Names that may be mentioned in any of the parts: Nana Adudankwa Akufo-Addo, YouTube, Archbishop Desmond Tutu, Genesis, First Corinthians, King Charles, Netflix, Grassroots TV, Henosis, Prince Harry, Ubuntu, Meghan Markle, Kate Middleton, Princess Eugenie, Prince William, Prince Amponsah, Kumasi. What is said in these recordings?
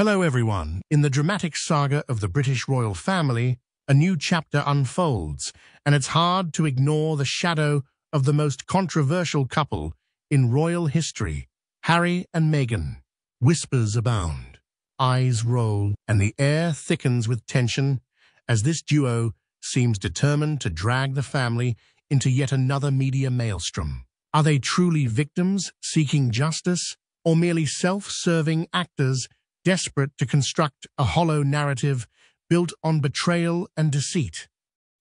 Hello everyone. In the dramatic saga of the British royal family, a new chapter unfolds, and it's hard to ignore the shadow of the most controversial couple in royal history, Harry and Meghan. Whispers abound, eyes roll, and the air thickens with tension as this duo seems determined to drag the family into yet another media maelstrom. Are they truly victims seeking justice, or merely self-serving actors desperate to construct a hollow narrative built on betrayal and deceit?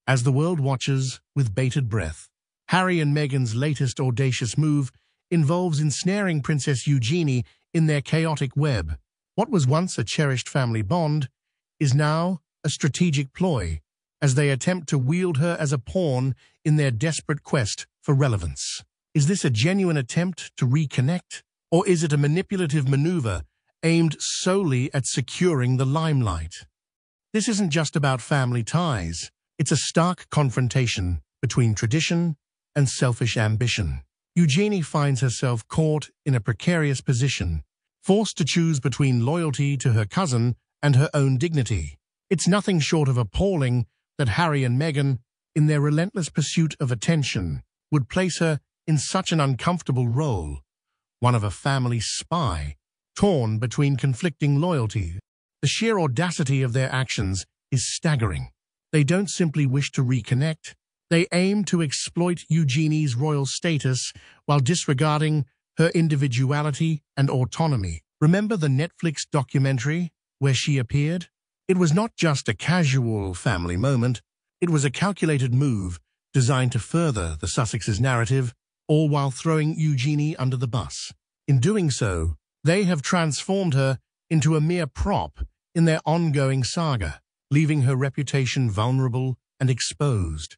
As the world watches with bated breath, Harry and Meghan's latest audacious move involves ensnaring Princess Eugenie in their chaotic web. What was once a cherished family bond is now a strategic ploy, as they attempt to wield her as a pawn in their desperate quest for relevance. Is this a genuine attempt to reconnect, or is it a manipulative maneuver aimed solely at securing the limelight? This isn't just about family ties. It's a stark confrontation between tradition and selfish ambition. Eugenie finds herself caught in a precarious position, forced to choose between loyalty to her cousin and her own dignity. It's nothing short of appalling that Harry and Meghan, in their relentless pursuit of attention, would place her in such an uncomfortable role, one of a family spy, torn between conflicting loyalties. The sheer audacity of their actions is staggering. They don't simply wish to reconnect. They aim to exploit Eugenie's royal status while disregarding her individuality and autonomy. Remember the Netflix documentary where she appeared? It was not just a casual family moment. It was a calculated move designed to further the Sussexes' narrative, all while throwing Eugenie under the bus. In doing so, they have transformed her into a mere prop in their ongoing saga, leaving her reputation vulnerable and exposed.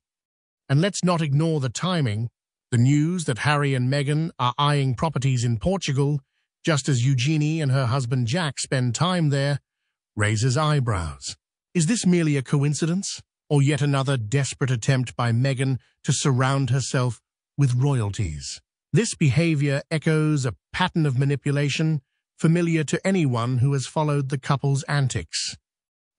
And let's not ignore the timing. The news that Harry and Meghan are eyeing properties in Portugal, just as Eugenie and her husband Jack spend time there, raises eyebrows. Is this merely a coincidence, or yet another desperate attempt by Meghan to surround herself with royalties? This behavior echoes a pattern of manipulation familiar to anyone who has followed the couple's antics.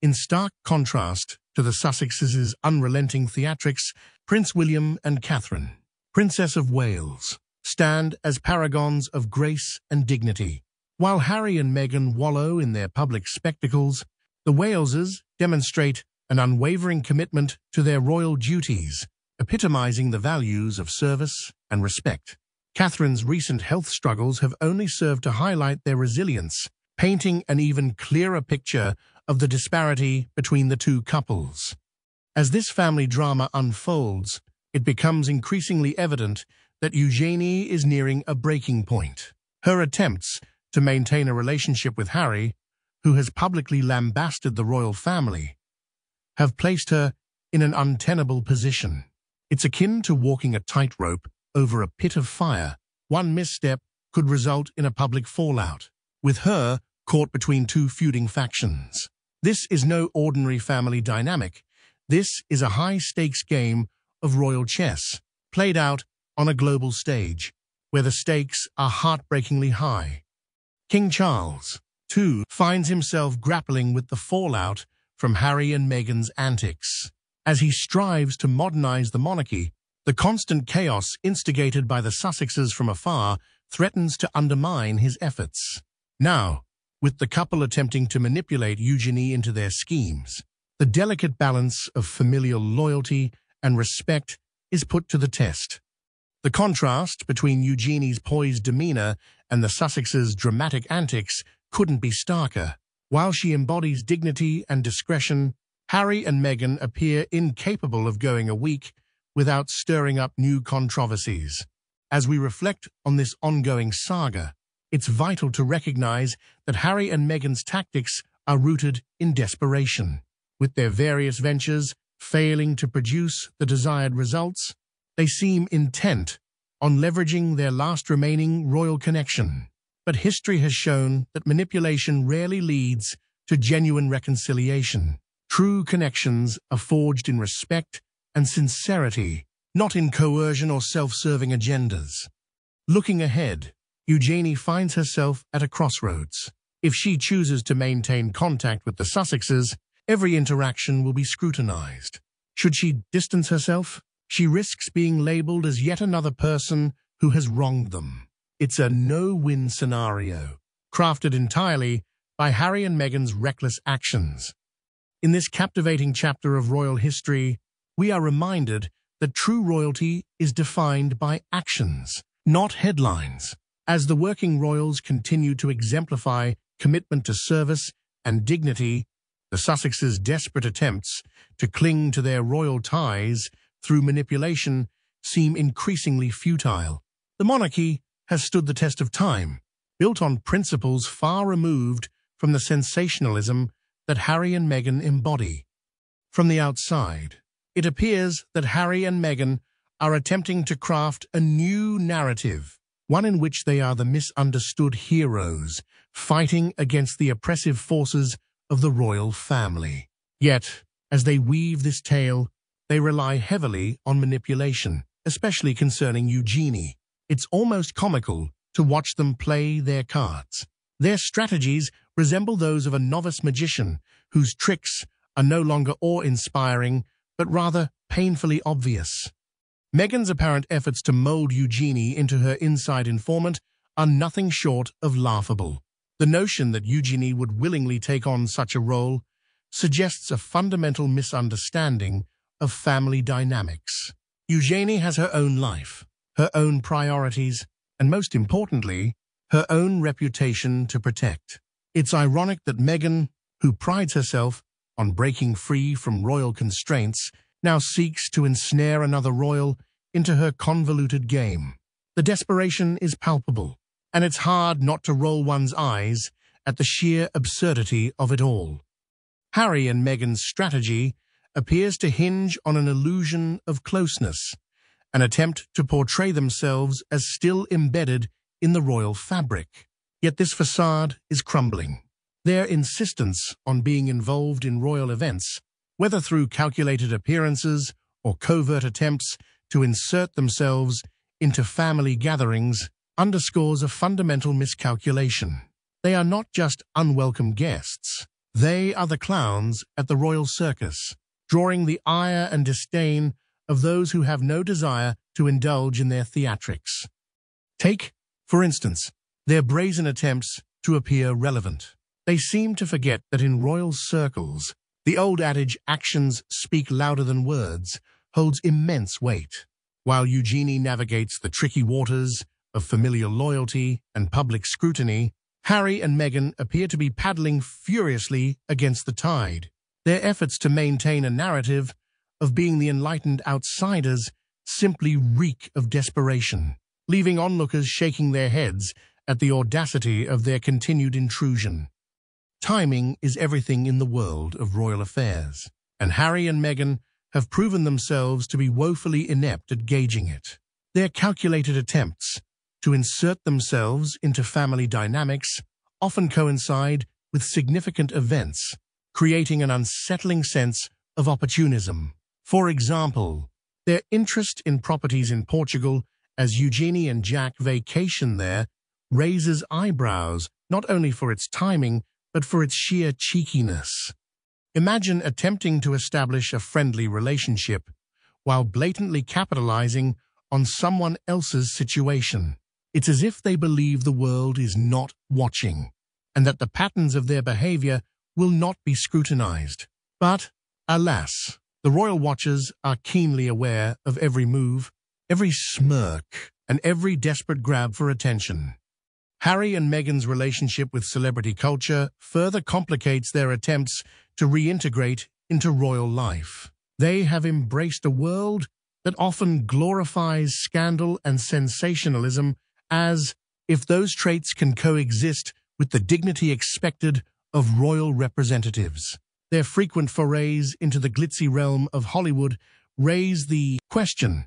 In stark contrast to the Sussexes' unrelenting theatrics, Prince William and Catherine, Princess of Wales, stand as paragons of grace and dignity. While Harry and Meghan wallow in their public spectacles, the Waleses demonstrate an unwavering commitment to their royal duties, epitomizing the values of service and respect. Catherine's recent health struggles have only served to highlight their resilience, painting an even clearer picture of the disparity between the two couples. As this family drama unfolds, it becomes increasingly evident that Eugenie is nearing a breaking point. Her attempts to maintain a relationship with Harry, who has publicly lambasted the royal family, have placed her in an untenable position. It's akin to walking a tightrope over a pit of fire. One misstep could result in a public fallout, with her caught between two feuding factions. This is no ordinary family dynamic. This is a high-stakes game of royal chess, played out on a global stage, where the stakes are heartbreakingly high. King Charles, too, finds himself grappling with the fallout from Harry and Meghan's antics. As he strives to modernize the monarchy, the constant chaos instigated by the Sussexes from afar threatens to undermine his efforts. Now, with the couple attempting to manipulate Eugenie into their schemes, the delicate balance of familial loyalty and respect is put to the test. The contrast between Eugenie's poised demeanor and the Sussexes' dramatic antics couldn't be starker. While she embodies dignity and discretion, Harry and Meghan appear incapable of going a week without stirring up new controversies. As we reflect on this ongoing saga, it's vital to recognize that Harry and Meghan's tactics are rooted in desperation. With their various ventures failing to produce the desired results, they seem intent on leveraging their last remaining royal connection. But history has shown that manipulation rarely leads to genuine reconciliation. True connections are forged in respect and sincerity, not in coercion or self-serving agendas. Looking ahead, Eugenie finds herself at a crossroads. If she chooses to maintain contact with the Sussexes, every interaction will be scrutinized. Should she distance herself, she risks being labeled as yet another person who has wronged them. It's a no-win scenario, crafted entirely by Harry and Meghan's reckless actions. In this captivating chapter of royal history, we are reminded that true royalty is defined by actions, not headlines. As the working royals continue to exemplify commitment to service and dignity, the Sussexes' desperate attempts to cling to their royal ties through manipulation seem increasingly futile. The monarchy has stood the test of time, built on principles far removed from the sensationalism that Harry and Meghan embody. From the outside, it appears that Harry and Meghan are attempting to craft a new narrative, one in which they are the misunderstood heroes fighting against the oppressive forces of the royal family. Yet, as they weave this tale, they rely heavily on manipulation, especially concerning Eugenie. It's almost comical to watch them play their cards. Their strategies resemble those of a novice magician whose tricks are no longer awe-inspiring but rather painfully obvious. Meghan's apparent efforts to mold Eugenie into her inside informant are nothing short of laughable. The notion that Eugenie would willingly take on such a role suggests a fundamental misunderstanding of family dynamics. Eugenie has her own life, her own priorities, and most importantly, her own reputation to protect. It's ironic that Meghan, who prides herself on breaking free from royal constraints, now seeks to ensnare another royal into her convoluted game. The desperation is palpable, and it's hard not to roll one's eyes at the sheer absurdity of it all. Harry and Meghan's strategy appears to hinge on an illusion of closeness, an attempt to portray themselves as still embedded in the royal fabric. Yet this facade is crumbling. Their insistence on being involved in royal events, whether through calculated appearances or covert attempts to insert themselves into family gatherings, underscores a fundamental miscalculation. They are not just unwelcome guests. They are the clowns at the royal circus, drawing the ire and disdain of those who have no desire to indulge in their theatrics. Take, for instance, their brazen attempts to appear relevant. They seem to forget that in royal circles, the old adage "actions speak louder than words" holds immense weight. While Eugenie navigates the tricky waters of familial loyalty and public scrutiny, Harry and Meghan appear to be paddling furiously against the tide. Their efforts to maintain a narrative of being the enlightened outsiders simply reek of desperation, leaving onlookers shaking their heads at the audacity of their continued intrusion. Timing is everything in the world of royal affairs, and Harry and Meghan have proven themselves to be woefully inept at gauging it. Their calculated attempts to insert themselves into family dynamics often coincide with significant events, creating an unsettling sense of opportunism. For example, their interest in properties in Portugal as Eugenie and Jack vacation there raises eyebrows, not only for its timing, but for its sheer cheekiness. Imagine attempting to establish a friendly relationship while blatantly capitalizing on someone else's situation. It's as if they believe the world is not watching and that the patterns of their behavior will not be scrutinized. But, alas, the royal watchers are keenly aware of every move, every smirk, and every desperate grab for attention. Harry and Meghan's relationship with celebrity culture further complicates their attempts to reintegrate into royal life. They have embraced a world that often glorifies scandal and sensationalism as if those traits can coexist with the dignity expected of royal representatives. Their frequent forays into the glitzy realm of Hollywood raise the question: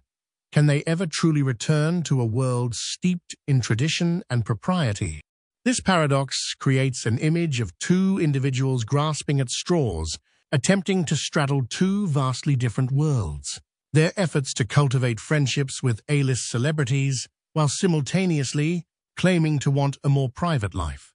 can they ever truly return to a world steeped in tradition and propriety? This paradox creates an image of two individuals grasping at straws, attempting to straddle two vastly different worlds. Their efforts to cultivate friendships with A-list celebrities, while simultaneously claiming to want a more private life,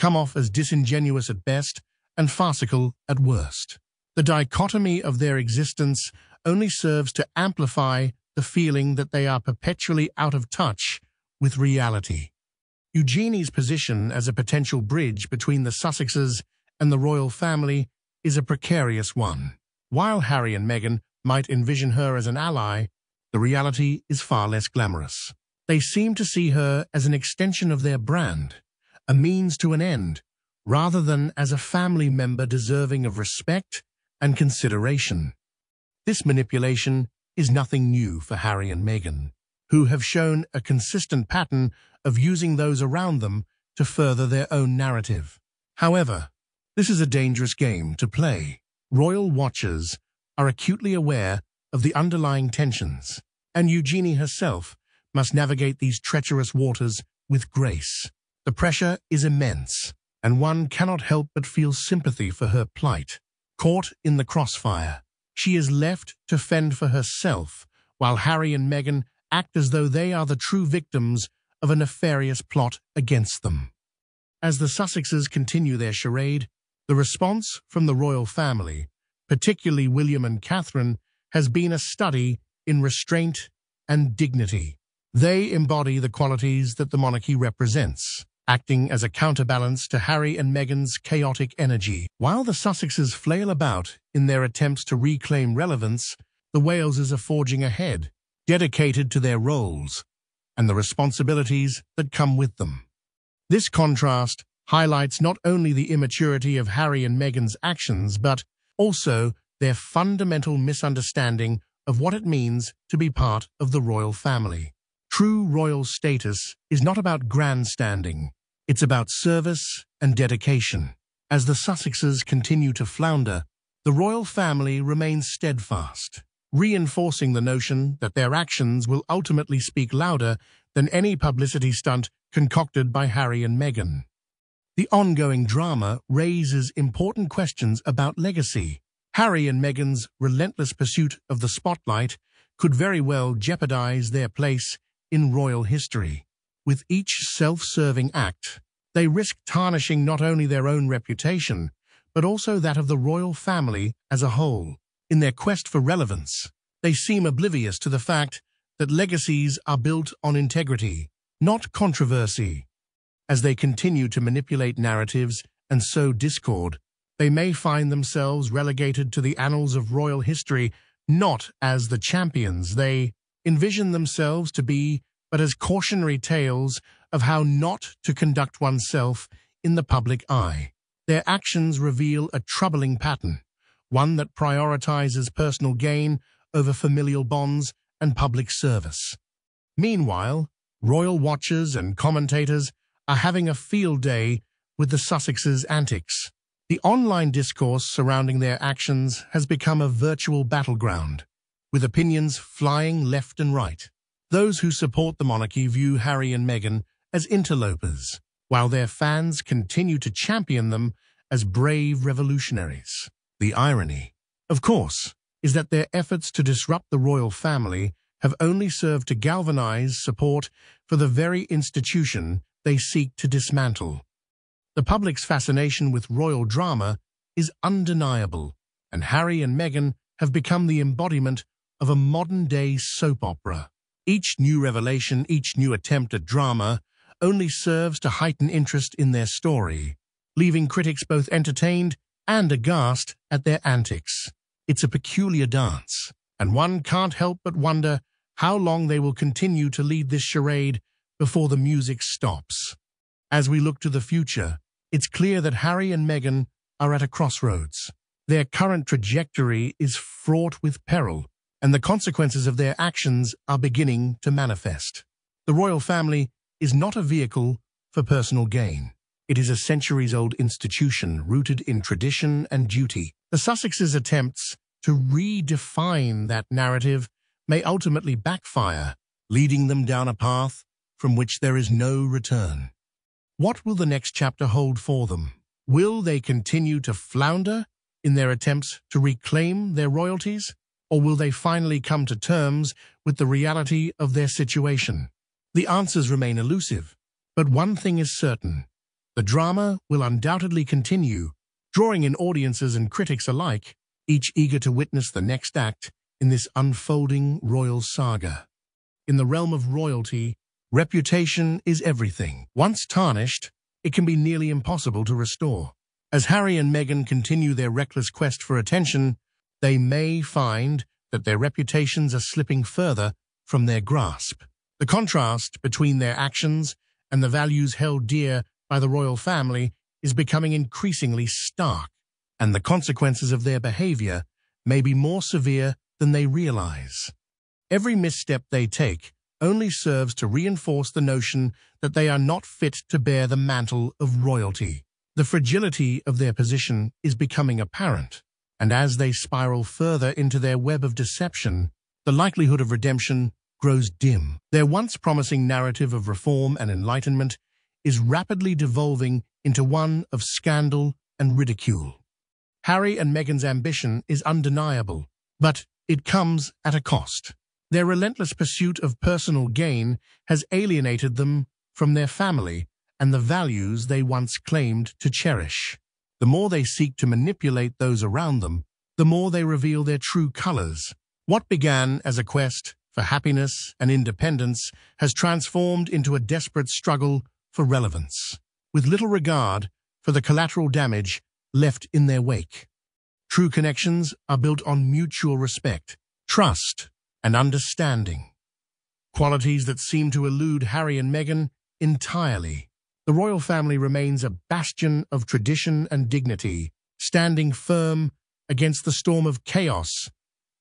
come off as disingenuous at best and farcical at worst. The dichotomy of their existence only serves to amplify the feeling that they are perpetually out of touch with reality. Eugenie's position as a potential bridge between the Sussexes and the royal family is a precarious one. While Harry and Meghan might envision her as an ally, the reality is far less glamorous. They seem to see her as an extension of their brand, a means to an end, rather than as a family member deserving of respect and consideration. This manipulation is nothing new for Harry and Meghan, who have shown a consistent pattern of using those around them to further their own narrative. However, this is a dangerous game to play. Royal watchers are acutely aware of the underlying tensions, and Eugenie herself must navigate these treacherous waters with grace. The pressure is immense, and one cannot help but feel sympathy for her plight. Caught in the crossfire, she is left to fend for herself, while Harry and Meghan act as though they are the true victims of a nefarious plot against them. As the Sussexes continue their charade, the response from the royal family, particularly William and Catherine, has been a study in restraint and dignity. They embody the qualities that the monarchy represents, acting as a counterbalance to Harry and Meghan's chaotic energy. While the Sussexes flail about in their attempts to reclaim relevance, the Waleses are forging ahead, dedicated to their roles and the responsibilities that come with them. This contrast highlights not only the immaturity of Harry and Meghan's actions, but also their fundamental misunderstanding of what it means to be part of the royal family. True royal status is not about grandstanding. It's about service and dedication. As the Sussexes continue to flounder, the royal family remains steadfast, reinforcing the notion that their actions will ultimately speak louder than any publicity stunt concocted by Harry and Meghan. The ongoing drama raises important questions about legacy. Harry and Meghan's relentless pursuit of the spotlight could very well jeopardize their place in royal history. With each self-serving act, they risk tarnishing not only their own reputation, but also that of the royal family as a whole. In their quest for relevance, they seem oblivious to the fact that legacies are built on integrity, not controversy. As they continue to manipulate narratives and sow discord, they may find themselves relegated to the annals of royal history not as the champions they envision themselves to be, but as cautionary tales of how not to conduct oneself in the public eye. Their actions reveal a troubling pattern, one that prioritizes personal gain over familial bonds and public service. Meanwhile, royal watchers and commentators are having a field day with the Sussexes' antics. The online discourse surrounding their actions has become a virtual battleground, with opinions flying left and right. Those who support the monarchy view Harry and Meghan as interlopers, while their fans continue to champion them as brave revolutionaries. The irony, of course, is that their efforts to disrupt the royal family have only served to galvanize support for the very institution they seek to dismantle. The public's fascination with royal drama is undeniable, and Harry and Meghan have become the embodiment of a modern-day soap opera. Each new revelation, each new attempt at drama, only serves to heighten interest in their story, leaving critics both entertained and aghast at their antics. It's a peculiar dance, and one can't help but wonder how long they will continue to lead this charade before the music stops. As we look to the future, it's clear that Harry and Meghan are at a crossroads. Their current trajectory is fraught with peril, and the consequences of their actions are beginning to manifest. The royal family is not a vehicle for personal gain. It is a centuries-old institution rooted in tradition and duty. The Sussexes' attempts to redefine that narrative may ultimately backfire, leading them down a path from which there is no return. What will the next chapter hold for them? Will they continue to flounder in their attempts to reclaim their royalties? Or will they finally come to terms with the reality of their situation? The answers remain elusive, but one thing is certain. The drama will undoubtedly continue, drawing in audiences and critics alike, each eager to witness the next act in this unfolding royal saga. In the realm of royalty, reputation is everything. Once tarnished, it can be nearly impossible to restore. As Harry and Meghan continue their reckless quest for attention, they may find that their reputations are slipping further from their grasp. The contrast between their actions and the values held dear by the royal family is becoming increasingly stark, and the consequences of their behavior may be more severe than they realize. Every misstep they take only serves to reinforce the notion that they are not fit to bear the mantle of royalty. The fragility of their position is becoming apparent, and as they spiral further into their web of deception, the likelihood of redemption grows dim. Their once promising narrative of reform and enlightenment is rapidly devolving into one of scandal and ridicule. Harry and Meghan's ambition is undeniable, but it comes at a cost. Their relentless pursuit of personal gain has alienated them from their family and the values they once claimed to cherish. The more they seek to manipulate those around them, the more they reveal their true colors. What began as a quest for happiness and independence has transformed into a desperate struggle for relevance, with little regard for the collateral damage left in their wake. True connections are built on mutual respect, trust, and understanding, qualities that seem to elude Harry and Meghan entirely. The royal family remains a bastion of tradition and dignity, standing firm against the storm of chaos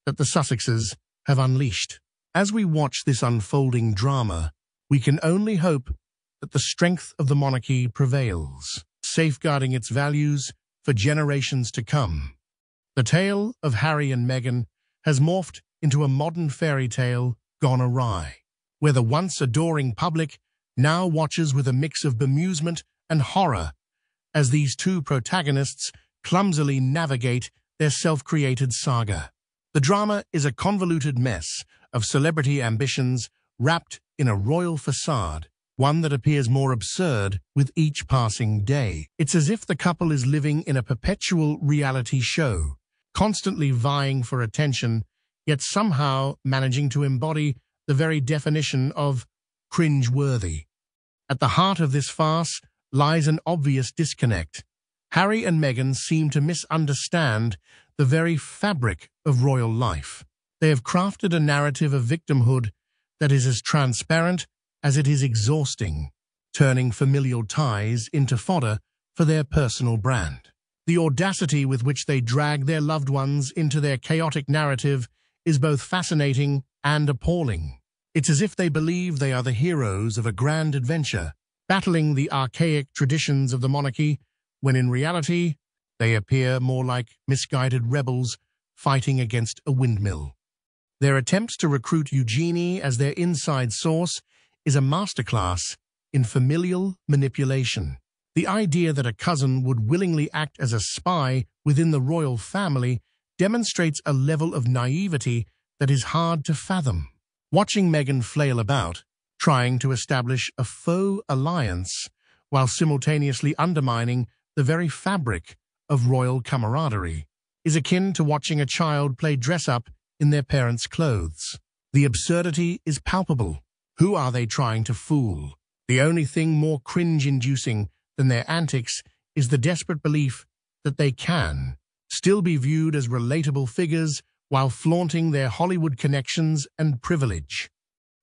that the Sussexes have unleashed. As we watch this unfolding drama, we can only hope that the strength of the monarchy prevails, safeguarding its values for generations to come. The tale of Harry and Meghan has morphed into a modern fairy tale gone awry, where the once adoring public now watches with a mix of bemusement and horror as these two protagonists clumsily navigate their self-created saga. The drama is a convoluted mess of celebrity ambitions wrapped in a royal facade, one that appears more absurd with each passing day. It's as if the couple is living in a perpetual reality show, constantly vying for attention, yet somehow managing to embody the very definition of cringe-worthy. At the heart of this farce lies an obvious disconnect. Harry and Meghan seem to misunderstand the very fabric of royal life. They have crafted a narrative of victimhood that is as transparent as it is exhausting, turning familial ties into fodder for their personal brand. The audacity with which they drag their loved ones into their chaotic narrative is both fascinating and appalling. It's as if they believe they are the heroes of a grand adventure, battling the archaic traditions of the monarchy, when in reality, they appear more like misguided rebels fighting against a windmill. Their attempts to recruit Eugenie as their inside source is a masterclass in familial manipulation. The idea that a cousin would willingly act as a spy within the royal family demonstrates a level of naivety that is hard to fathom. Watching Meghan flail about, trying to establish a faux alliance while simultaneously undermining the very fabric of royal camaraderie, is akin to watching a child play dress-up in their parents' clothes. The absurdity is palpable. Who are they trying to fool? The only thing more cringe-inducing than their antics is the desperate belief that they can still be viewed as relatable figures while flaunting their Hollywood connections and privilege.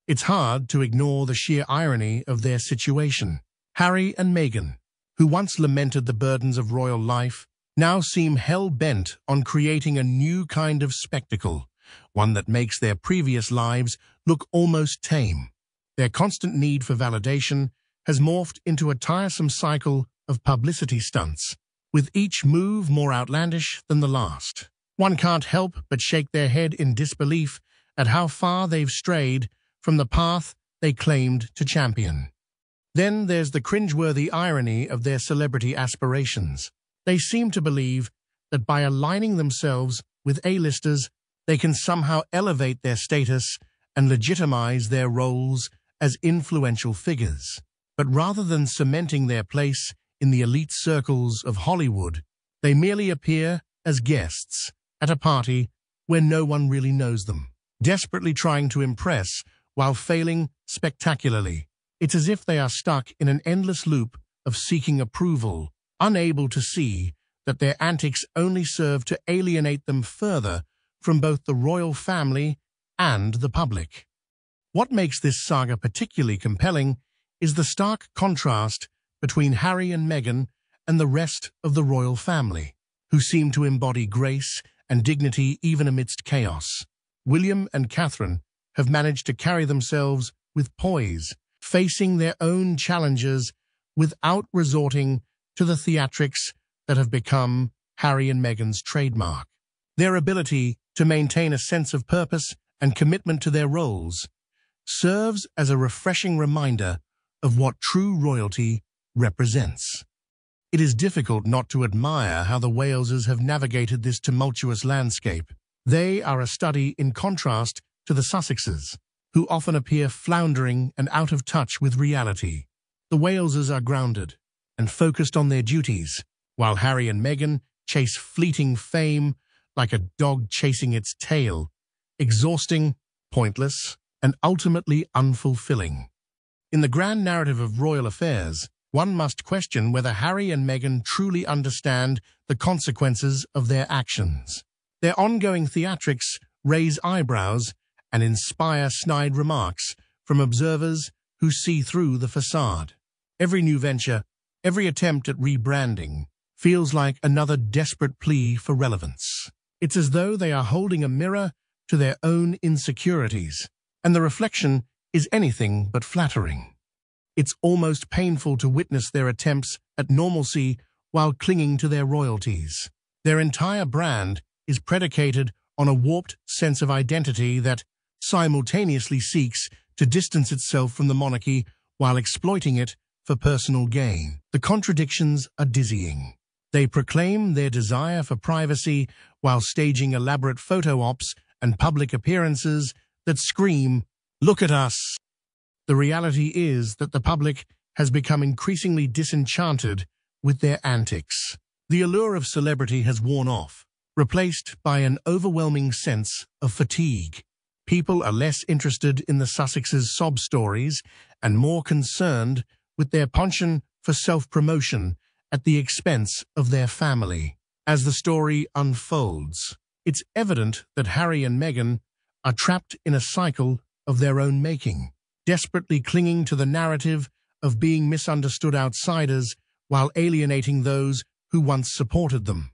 It's hard to ignore the sheer irony of their situation. Harry and Meghan, who once lamented the burdens of royal life, now seem hell-bent on creating a new kind of spectacle, one that makes their previous lives look almost tame. Their constant need for validation has morphed into a tiresome cycle of publicity stunts, with each move more outlandish than the last. One can't help but shake their head in disbelief at how far they've strayed from the path they claimed to champion. Then there's the cringeworthy irony of their celebrity aspirations. They seem to believe that by aligning themselves with A-listers, they can somehow elevate their status and legitimize their roles as influential figures. But rather than cementing their place in the elite circles of Hollywood, they merely appear as guests at a party where no one really knows them, desperately trying to impress while failing spectacularly. It's as if they are stuck in an endless loop of seeking approval, unable to see that their antics only serve to alienate them further from both the royal family and the public. What makes this saga particularly compelling is the stark contrast between Harry and Meghan and the rest of the royal family, who seem to embody grace and dignity even amidst chaos. William and Catherine have managed to carry themselves with poise, facing their own challenges without resorting to the theatrics that have become Harry and Meghan's trademark. Their ability to maintain a sense of purpose and commitment to their roles serves as a refreshing reminder of what true royalty represents. It is difficult not to admire how the Waleses have navigated this tumultuous landscape. They are a study in contrast to the Sussexes, who often appear floundering and out of touch with reality. The Waleses are grounded and focused on their duties, while Harry and Meghan chase fleeting fame like a dog chasing its tail, exhausting, pointless, and ultimately unfulfilling. In the grand narrative of royal affairs, one must question whether Harry and Meghan truly understand the consequences of their actions. Their ongoing theatrics raise eyebrows and inspire snide remarks from observers who see through the facade. Every new venture, every attempt at rebranding, feels like another desperate plea for relevance. It's as though they are holding a mirror to their own insecurities, and the reflection is anything but flattering. It's almost painful to witness their attempts at normalcy while clinging to their royalties. Their entire brand is predicated on a warped sense of identity that simultaneously seeks to distance itself from the monarchy while exploiting it for personal gain. The contradictions are dizzying. They proclaim their desire for privacy while staging elaborate photo ops and public appearances that scream, "Look at us!" The reality is that the public has become increasingly disenchanted with their antics. The allure of celebrity has worn off, replaced by an overwhelming sense of fatigue. People are less interested in the Sussexes' sob stories and more concerned with their penchant for self-promotion at the expense of their family. As the story unfolds, it's evident that Harry and Meghan are trapped in a cycle of their own making, desperately clinging to the narrative of being misunderstood outsiders while alienating those who once supported them.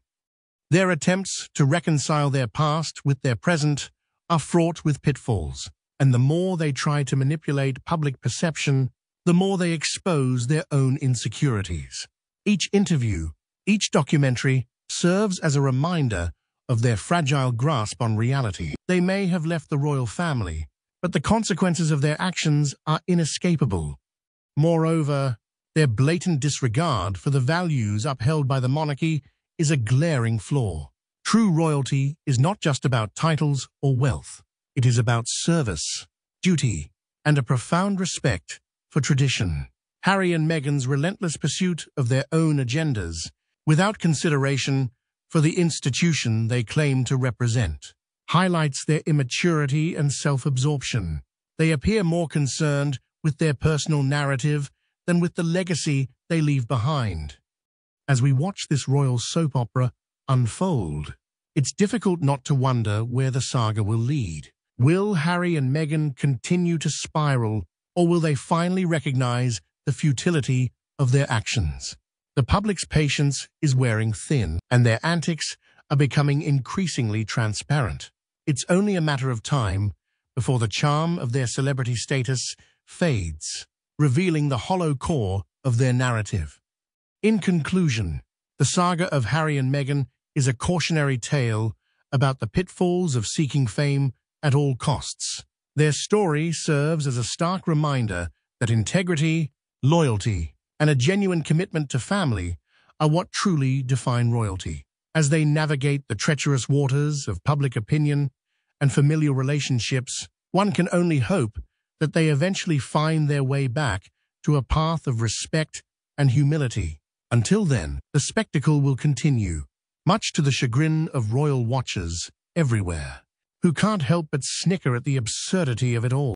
Their attempts to reconcile their past with their present are fraught with pitfalls, and the more they try to manipulate public perception, the more they expose their own insecurities. Each interview, each documentary, serves as a reminder of their fragile grasp on reality. They may have left the royal family, but the consequences of their actions are inescapable. Moreover, their blatant disregard for the values upheld by the monarchy is a glaring flaw. True royalty is not just about titles or wealth. It is about service, duty, and a profound respect for tradition. Harry and Meghan's relentless pursuit of their own agendas, without consideration for the institution they claim to represent, highlights their immaturity and self-absorption. They appear more concerned with their personal narrative than with the legacy they leave behind. As we watch this royal soap opera unfold, it's difficult not to wonder where the saga will lead. Will Harry and Meghan continue to spiral, or will they finally recognize the futility of their actions? The public's patience is wearing thin, and their antics are becoming increasingly transparent. It's only a matter of time before the charm of their celebrity status fades, revealing the hollow core of their narrative. In conclusion, the saga of Harry and Meghan is a cautionary tale about the pitfalls of seeking fame at all costs. Their story serves as a stark reminder that integrity, loyalty, and a genuine commitment to family are what truly define royalty. As they navigate the treacherous waters of public opinion and familial relationships, one can only hope that they eventually find their way back to a path of respect and humility, Until then, the spectacle will continue, much to the chagrin of royal watchers everywhere, who can't help but snicker at the absurdity of it all.